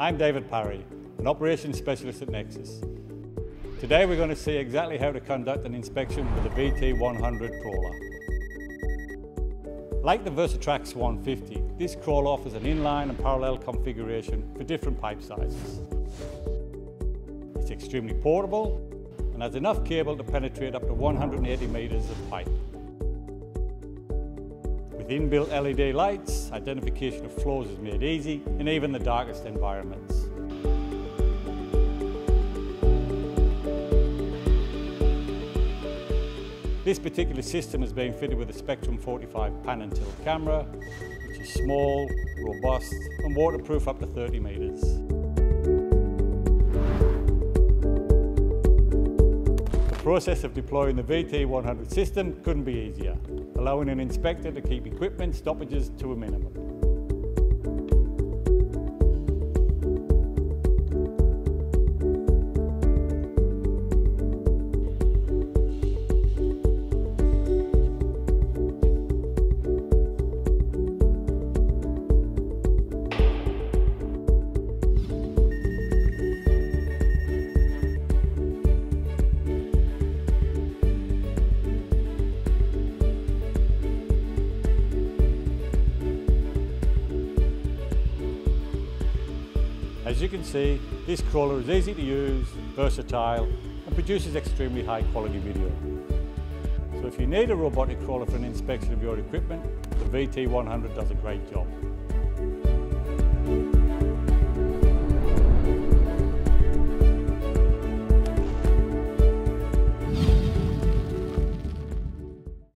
I'm David Parry, an operations specialist at Nexus. Today we're going to see exactly how to conduct an inspection with a VT100 crawler. Like the Versatrax 150, this crawler offers an inline and parallel configuration for different pipe sizes. It's extremely portable and has enough cable to penetrate up to 180 meters of pipe. With inbuilt LED lights, identification of flaws is made easy in even the darkest environments. This particular system has been fitted with a Spectrum 45 pan and tilt camera, which is small, robust and waterproof up to 30 metres. The process of deploying the VT100 system couldn't be easier, allowing an inspector to keep equipment stoppages to a minimum. As you can see, this crawler is easy to use, versatile and produces extremely high quality video. So if you need a robotic crawler for an inspection of your equipment, the VT100 does a great job.